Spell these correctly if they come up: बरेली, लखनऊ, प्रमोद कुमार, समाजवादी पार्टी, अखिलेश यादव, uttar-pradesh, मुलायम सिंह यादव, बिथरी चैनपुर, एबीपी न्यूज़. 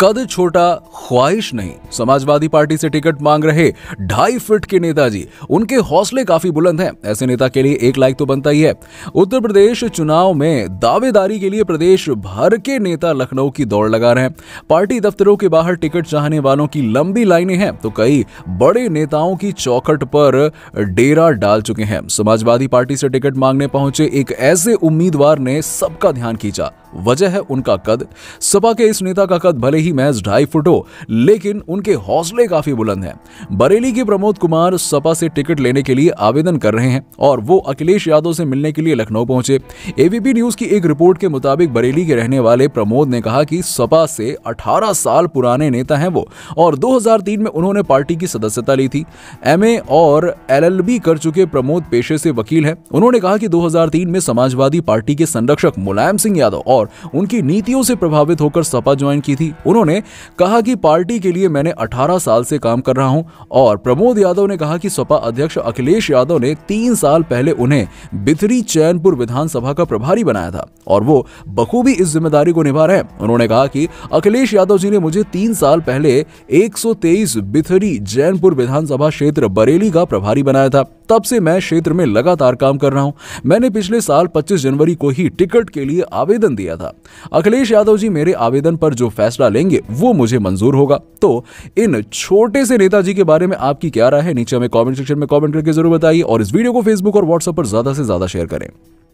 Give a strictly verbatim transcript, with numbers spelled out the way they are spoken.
कद छोटा ख्वाहिश नहीं। समाजवादी पार्टी से टिकट मांग रहे ढाई फिट के नेताजी, उनके हौसले काफी बुलंद हैं। ऐसे नेता के लिए एक लाइक तो बनता ही है। उत्तर प्रदेश चुनाव में दावेदारी के लिए प्रदेश भर के नेता लखनऊ की दौड़ लगा रहे हैं। पार्टी दफ्तरों के बाहर टिकट चाहने वालों की लंबी लाइनें हैं तो कई बड़े नेताओं की चौखट पर डेरा डाल चुके हैं। समाजवादी पार्टी से टिकट मांगने पहुंचे एक ऐसे उम्मीदवार ने सबका ध्यान खींचा। वजह है उनका कद। सपा के इस नेता का कद भले ही महज ढाई फुट हो, लेकिन उनके हौसले काफी बुलंद हैं। बरेली के प्रमोद कुमार सपा से टिकट लेने के लिए आवेदन कर रहे हैं और वो अखिलेश यादव से मिलने के लिए लखनऊ पहुंचे। एबीपी न्यूज़ की एक रिपोर्ट के मुताबिक बरेली के रहने वाले प्रमोद ने कहा कि सपा से अठारह साल पुराने नेता हैं वो, और दो हज़ार तीन में उन्होंने पार्टी की सदस्यता ली थी। एमए और एलएलबी कर चुके प्रमोद पेशे से वकील हैं। उन्होंने कहा कि दो हज़ार तीन में समाजवादी पार्टी के संरक्षक मुलायम सिंह यादव और उनकी नीतियों से प्रभावित होकर सपा ज्वाइन की थी। उन्होंने कहा कि पार्टी के लिए मैंने अठारह साल से काम कर रहा हूं। और प्रमोद यादव ने कहा कि सपा अध्यक्ष अखिलेश यादव ने तीन साल पहले उन्हें बिथरी चैनपुर विधानसभा का प्रभारी बनाया था और वो बखूबी इस जिम्मेदारी को निभा रहे हैं। उन्होंने कहा कि अखिलेश यादव जी ने मुझे तीन साल पहले एक सौ तेईस बिथरी चैनपुर विधानसभा क्षेत्र बरेली का प्रभारी बनाया था। तब से मैं क्षेत्र में लगातार काम कर रहा हूं। मैंने पिछले साल पच्चीस जनवरी को ही टिकट के लिए आवेदन दिया था। अखिलेश यादव जी मेरे आवेदन पर जो फैसला लेंगे वो मुझे मंजूर होगा। तो इन छोटे से नेताजी के बारे में आपकी क्या राय है? नीचे हमें कमेंट सेक्शन में कमेंट करके जरूर बताइए और इस वीडियो को फेसबुक और व्हाट्सएप पर ज्यादा से ज्यादा शेयर करें।